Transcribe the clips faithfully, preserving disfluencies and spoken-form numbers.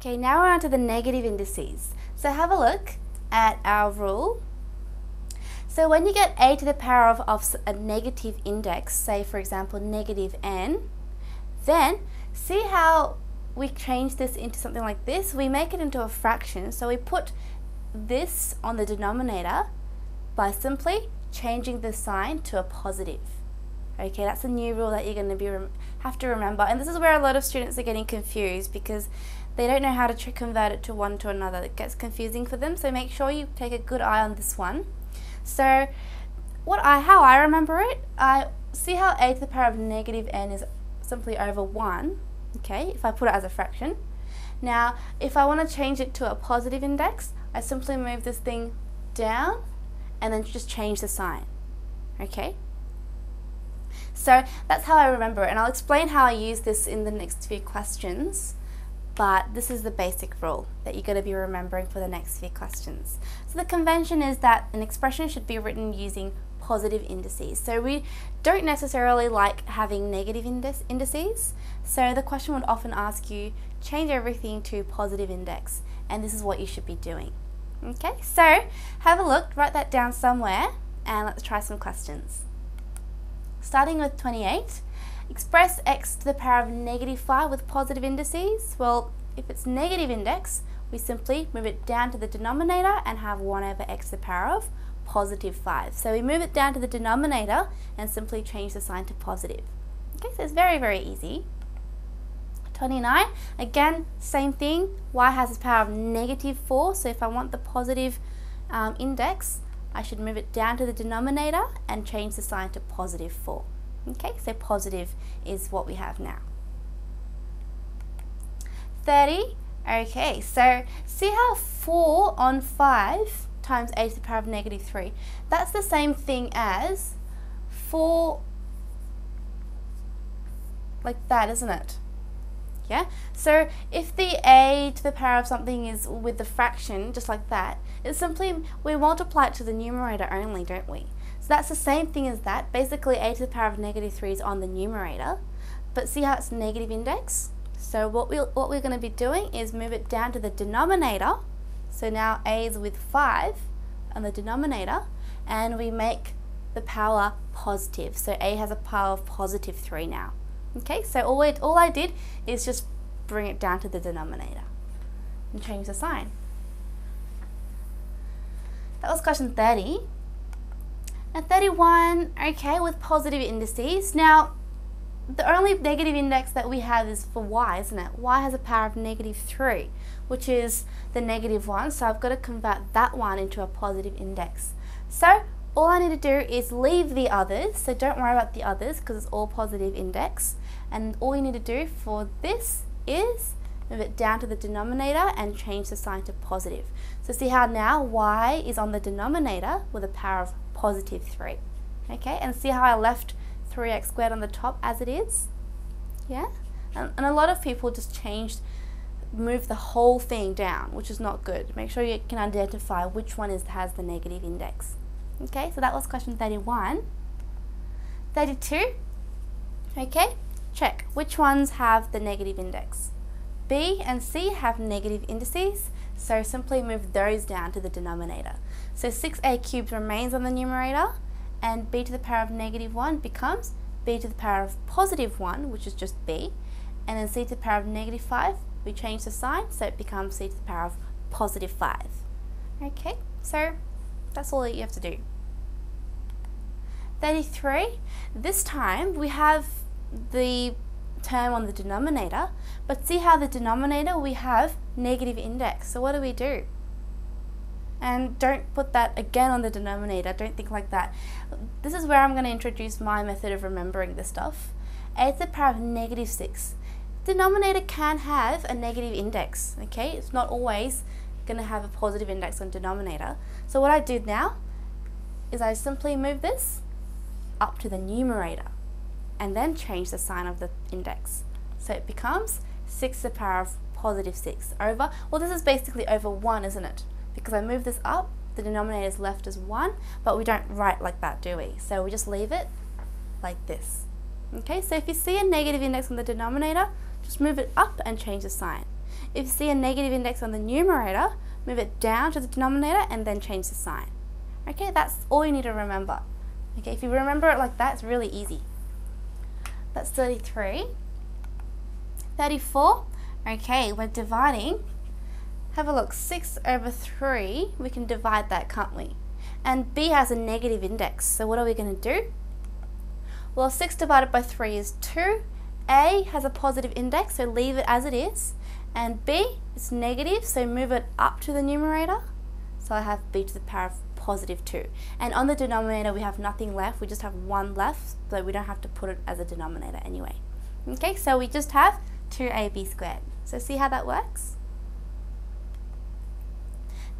Okay, now we're on to the negative indices. So have a look at our rule. So when you get a to the power of, of a negative index, say for example negative n, then see how we change this into something like this. We make it into a fraction, so we put this on the denominator by simply changing the sign to a positive. Okay, that's a new rule that you're going to be rem have to remember, and this is where a lot of students are getting confused because they don't know how to tr convert it to one to another. It gets confusing for them, so make sure you take a good eye on this one. So what I how I remember it, I see how a to the power of negative n is simply over one, okay, if I put it as a fraction. Now if I want to change it to a positive index, I simply move this thing down and then just change the sign, okay? So that's how I remember it, and I'll explain how I use this in the next few questions, but this is the basic rule that you're going to be remembering for the next few questions. So the convention is that an expression should be written using positive indices. So we don't necessarily like having negative indices, so the question would often ask you, change everything to positive index, and this is what you should be doing. Okay, so have a look, write that down somewhere, and let's try some questions. Starting with twenty-eight, express x to the power of negative five with positive indices. Well, if it's negative index, we simply move it down to the denominator and have one over x to the power of positive five. So we move it down to the denominator and simply change the sign to positive. Okay, so it's very, very easy. twenty-nine, again, same thing, y has the power of negative four, so if I want the positive um, index, I should move it down to the denominator and change the sign to positive four. Okay, so positive is what we have now. thirty, okay, so see how four on five times a to the power of negative three, that's the same thing as four, like that, isn't it? Yeah, so if the a to the power of something is with the fraction, just like that, it's simply, we multiply it to the numerator only, don't we? So that's the same thing as that. Basically, a to the power of negative three is on the numerator, but see how it's negative index? So what, we'll, what we're going to be doing is move it down to the denominator. So now a is with five on the denominator, and we make the power positive. So a has a power of positive three now. Okay, so all, it, all I did is just bring it down to the denominator and change the sign. That was question thirty. And thirty-one, okay, with positive indices. Now, the only negative index that we have is for y, isn't it? Y has a power of negative three, which is the negative one, so I've got to convert that one into a positive index. So all I need to do is leave the others, so don't worry about the others because it's all positive index, and all you need to do for this is move it down to the denominator and change the sign to positive. So see how now y is on the denominator with a power of positive three. Okay, and see how I left three x squared on the top as it is? Yeah, and, and a lot of people just changed, move the whole thing down, which is not good. Make sure you can identify which one is, has the negative index. Okay, so that was question thirty-one. thirty-two, okay, check which ones have the negative index. B and C have negative indices, so simply move those down to the denominator. So six a cubed remains on the numerator, and b to the power of negative one becomes b to the power of positive one, which is just b, and then c to the power of negative five, we change the sign, so it becomes c to the power of positive five. Okay, so that's all that you have to do. thirty-three, this time we have the term on the denominator, but see how the denominator we have negative index, so what do we do? And don't put that again on the denominator, don't think like that. This is where I'm going to introduce my method of remembering this stuff. A to the power of negative six. Denominator can have a negative index, okay, it's not always going to have a positive index on denominator. So what I do now is I simply move this up to the numerator and then change the sign of the index. So it becomes six to the power of positive six over, well this is basically over one, isn't it? Because I move this up, the denominator is left as one, but we don't write like that, do we? So we just leave it like this. Okay, so if you see a negative index on the denominator, just move it up and change the sign. If you see a negative index on the numerator, move it down to the denominator and then change the sign. Okay, that's all you need to remember. Okay, if you remember it like that, it's really easy. That's thirty-three. thirty-four, okay, we're dividing. Have a look, six over three, we can divide that, can't we? And B has a negative index, so what are we going to do? Well, six divided by three is two. A has a positive index, so leave it as it is. And B is negative, so move it up to the numerator. So I have B to the power of positive two. And on the denominator, we have nothing left. We just have one left, so we don't have to put it as a denominator anyway. Okay, so we just have two A B squared. So see how that works?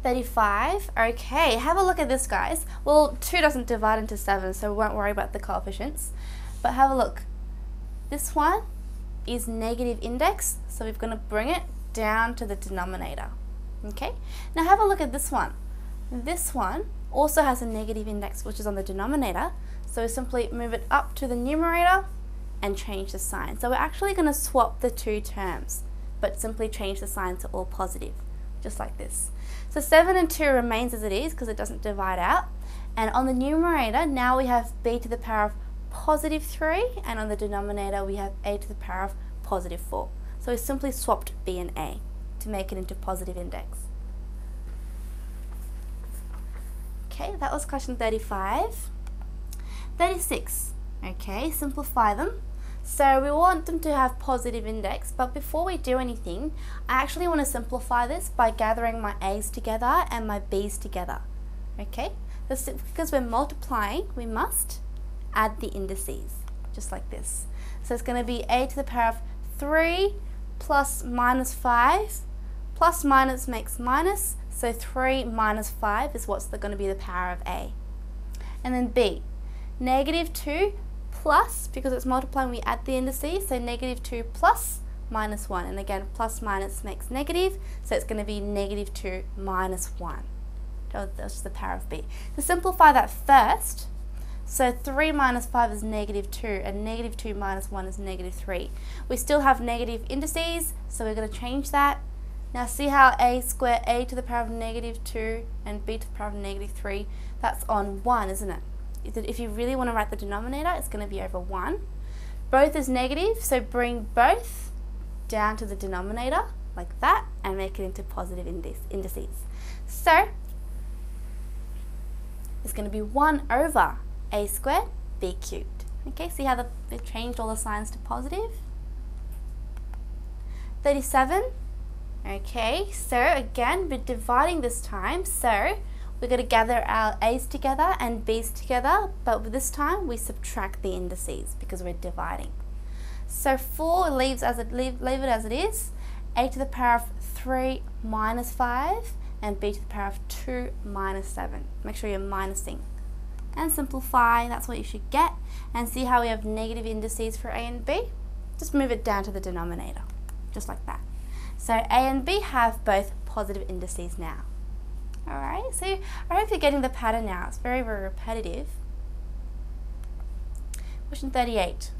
thirty-five, okay, have a look at this, guys. Well, two doesn't divide into seven, so we won't worry about the coefficients. But have a look. This one is negative index, so we're going to bring it down to the denominator. Okay, now have a look at this one. This one also has a negative index, which is on the denominator, so we simply move it up to the numerator and change the sign. So we're actually going to swap the two terms, but simply change the sign to all positive, just like this. So seven and two remains as it is because it doesn't divide out. And on the numerator, now we have B to the power of positive three, and on the denominator we have A to the power of positive four. So we simply swapped B and A to make it into positive index. Okay, that was question thirty-five. thirty-six, okay, simplify them. So we want them to have positive index, but before we do anything, I actually want to simplify this by gathering my A's together and my B's together. Okay, so because we're multiplying, we must add the indices, just like this. So it's going to be A to the power of three plus minus five. Plus minus makes minus, so three minus five is what's going to be the power of A. And then B, negative two plus, because it's multiplying, we add the indices, so negative two plus minus one, and again plus minus makes negative, so it's going to be negative two minus one. That's the power of B. To simplify that first, so three minus five is negative two, and negative two minus one is negative three. We still have negative indices, so we're going to change that. Now see how a squared, a to the power of negative two and b to the power of negative three, that's on one, isn't it? If you really want to write the denominator, it's going to be over one. Both is negative, so bring both down to the denominator, like that, and make it into positive indices. So, it's going to be one over A squared B cubed. Okay, see how they've changed all the signs to positive? thirty-seven. Okay, so again, we're dividing this time, so we're going to gather our A's together and B's together, but this time we subtract the indices because we're dividing. So four leaves as it, leave, leave it as it is, A to the power of three minus five, and B to the power of two minus seven. Make sure you're minusing. And simplify, that's what you should get. And see how we have negative indices for A and B? Just move it down to the denominator, just like that. So A and B have both positive indices now. Alright, so I hope you're getting the pattern now. It's very, very repetitive. Question thirty-eight.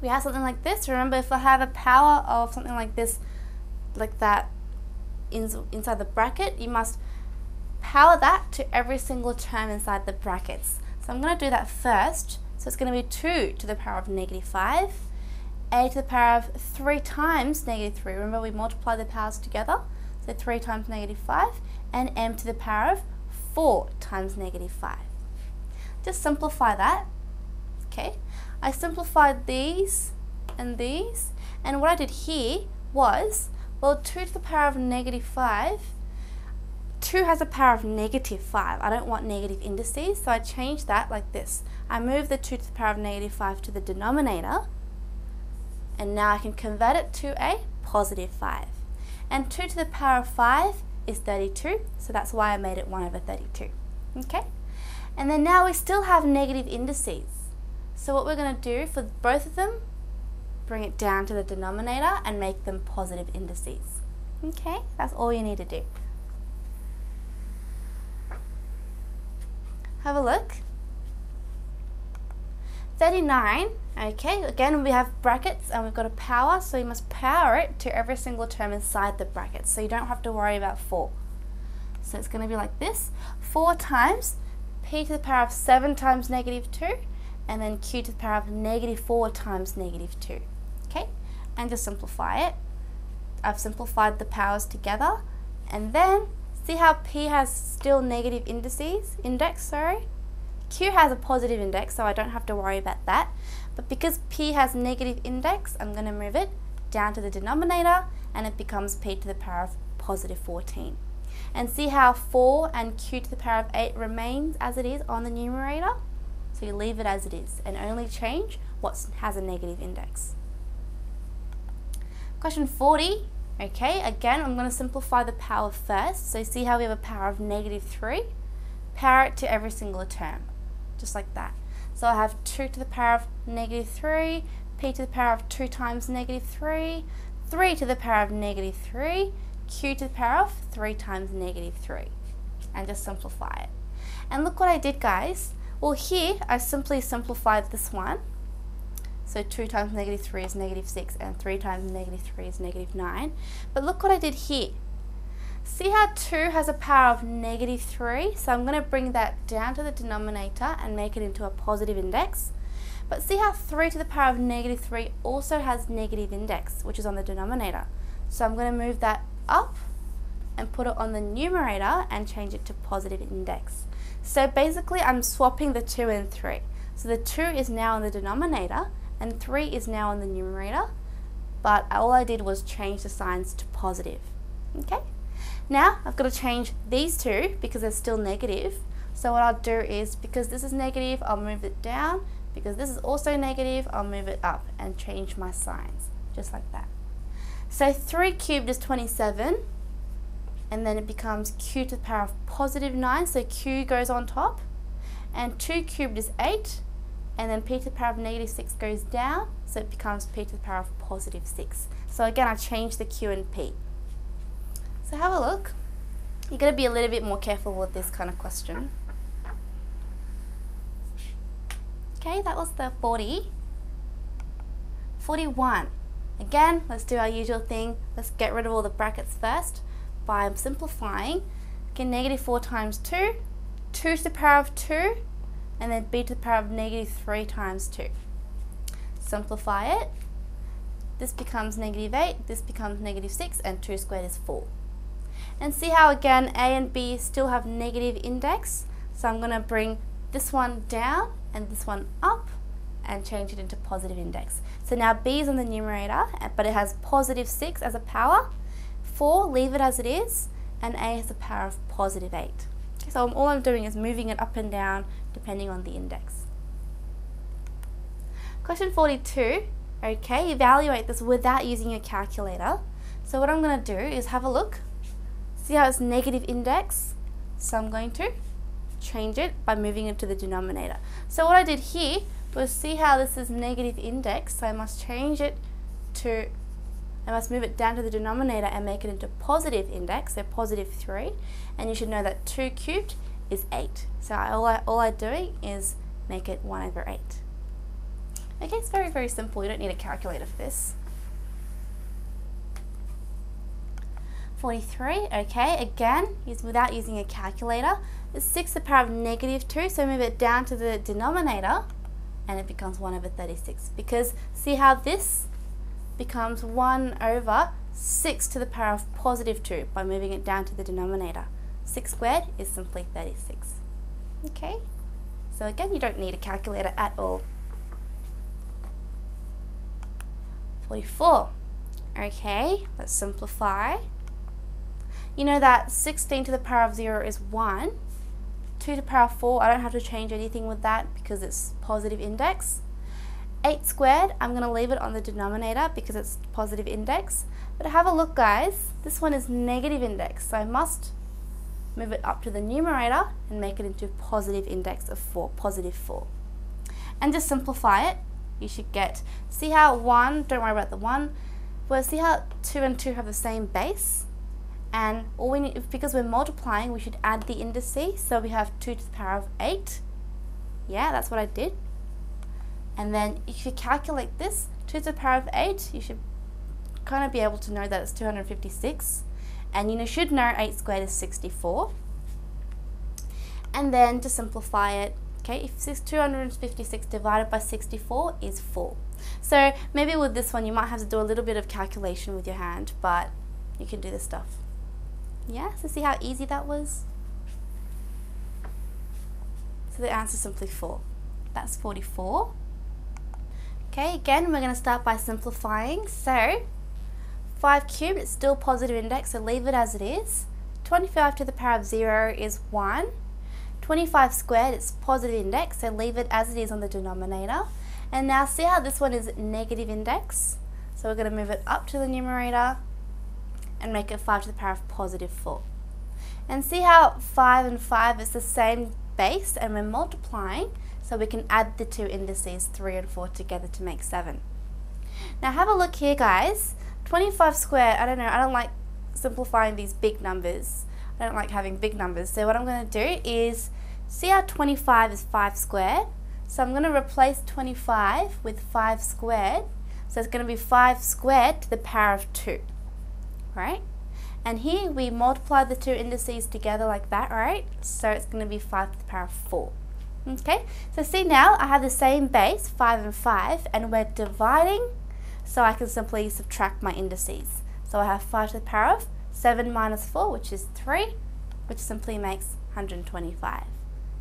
We have something like this. Remember, if I have a power of something like this, like that, in, inside the bracket, you must power that to every single term inside the brackets. So I'm going to do that first. So it's going to be two to the power of negative five, a to the power of three times negative three. Remember, we multiply the powers together. So three times negative five, and m to the power of four times negative five. Just simplify that. Okay, I simplified these and these, and what I did here was, well, two to the power of negative five, two has a power of negative five. I don't want negative indices, so I changed that like this. I moved the two to the power of negative five to the denominator, and now I can convert it to a positive five. And two to the power of five is thirty-two, so that's why I made it one over thirty-two. Okay, and then now we still have negative indices, so what we're going to do for both of them, bring it down to the denominator and make them positive indices. Okay, that's all you need to do. Have a look. thirty-nine, okay, again we have brackets and we've got a power, so you must power it to every single term inside the brackets, so you don't have to worry about four. So it's going to be like this, four times p to the power of seven times negative two, and then q to the power of negative four times negative two, okay, and just simplify it. I've simplified the powers together, and then see how p has still negative indices, index, sorry. Q has a positive index, so I don't have to worry about that, but because p has negative index, I'm going to move it down to the denominator and it becomes p to the power of positive fourteen. And see how four and q to the power of eight remains as it is on the numerator, so you leave it as it is and only change what has a negative index. Question forty, okay, again I'm going to simplify the power first, so see how we have a power of negative three, power it to every single term, just like that. So I have two to the power of negative three, p to the power of two times negative three, three to the power of negative three, q to the power of three times negative three, and just simplify it. And look what I did, guys. Well, here I simply simplified this one. So two times negative three is negative six, and three times negative three is negative nine. But look what I did here. See how two has a power of negative three, so I'm going to bring that down to the denominator and make it into a positive index. But see how three to the power of negative three also has negative index, which is on the denominator. So I'm going to move that up and put it on the numerator and change it to positive index. So basically I'm swapping the two and three. So the two is now on the denominator and three is now on the numerator, but all I did was change the signs to positive. Okay? Now I've got to change these two because they're still negative. So what I'll do is, because this is negative, I'll move it down. Because this is also negative, I'll move it up and change my signs, just like that. So three cubed is twenty-seven, and then it becomes q to the power of positive nine, so q goes on top, and two cubed is eight, and then p to the power of negative six goes down, so it becomes p to the power of positive six. So again, I change the q and p. So have a look. You've got to be a little bit more careful with this kind of question. Okay, that was the forty. forty-one. Again, let's do our usual thing. Let's get rid of all the brackets first by simplifying. Okay, negative four times two, two to the power of two, and then b to the power of negative three times two. Simplify it. This becomes negative eight, this becomes negative six, and two squared is four. And see how again a and b still have negative index, so I'm going to bring this one down and this one up and change it into positive index. So now b is on the numerator, but it has positive six as a power, four leave it as it is, and a has a power of positive eight. So all I'm doing is moving it up and down depending on the index. Question forty-two, okay, evaluate this without using your calculator. So what I'm going to do is have a look. See how it's negative index, so I'm going to change it by moving it to the denominator. So what I did here was, see how this is negative index, so I must change it to, I must move it down to the denominator and make it into positive index, so positive three, and you should know that two cubed is eight. So I, all, I, all I'm doing is make it one over eight. Okay, it's very, very simple, you don't need a calculator for this. forty-three, okay, again, use without using a calculator. It's six to the power of negative two, so move it down to the denominator and it becomes one over thirty-six, because see how this becomes one over six to the power of positive two by moving it down to the denominator. six squared is simply thirty-six. Okay, so again, you don't need a calculator at all. forty-four, okay, let's simplify. You know that sixteen to the power of zero is one, two to the power of four, I don't have to change anything with that because it's positive index. eight squared, I'm going to leave it on the denominator because it's positive index. But have a look, guys, this one is negative index, so I must move it up to the numerator and make it into positive index of four, positive four. And just simplify it, you should get, see how one, don't worry about the one, but see how two and two have the same base? And all we need, because we're multiplying, we should add the indices, so we have two to the power of eight. Yeah, that's what I did. And then if you calculate this to the power of eight, you should kind of be able to know that it's two hundred fifty-six. And you should know eight squared is sixty-four. And then to simplify it, okay, if two hundred fifty-six divided by sixty-four is four. So maybe with this one you might have to do a little bit of calculation with your hand, but you can do this stuff. Yeah, so see how easy that was? So the answer is simply four. That's forty-four. Okay, again, we're going to start by simplifying. So five cubed is still positive index, so leave it as it is. twenty-five to the power of zero is one. twenty-five squared is positive index, so leave it as it is on the denominator. And now see how this one is negative index? So we're going to move it up to the numerator and make it five to the power of positive four. And see how five and five is the same base and we're multiplying, so we can add the two indices three and four together to make seven. Now have a look here, guys. twenty-five squared, I don't know, I don't like simplifying these big numbers. I don't like having big numbers. So what I'm going to do is, see how twenty-five is five squared? So I'm going to replace twenty-five with five squared. So it's going to be five squared to the power of two, right? And here we multiply the two indices together like that, right? So it's going to be five to the power of four. Okay, so see now I have the same base, five and five, and we're dividing, so I can simply subtract my indices. So I have five to the power of seven minus four, which is three, which simply makes one hundred twenty-five.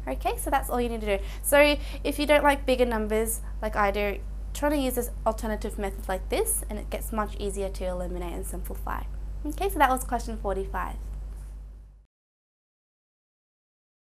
Okay, so that's all you need to do. So if you don't like bigger numbers like I do, try to use this alternative method like this, and it gets much easier to eliminate and simplify. Okay, so that was question forty-five.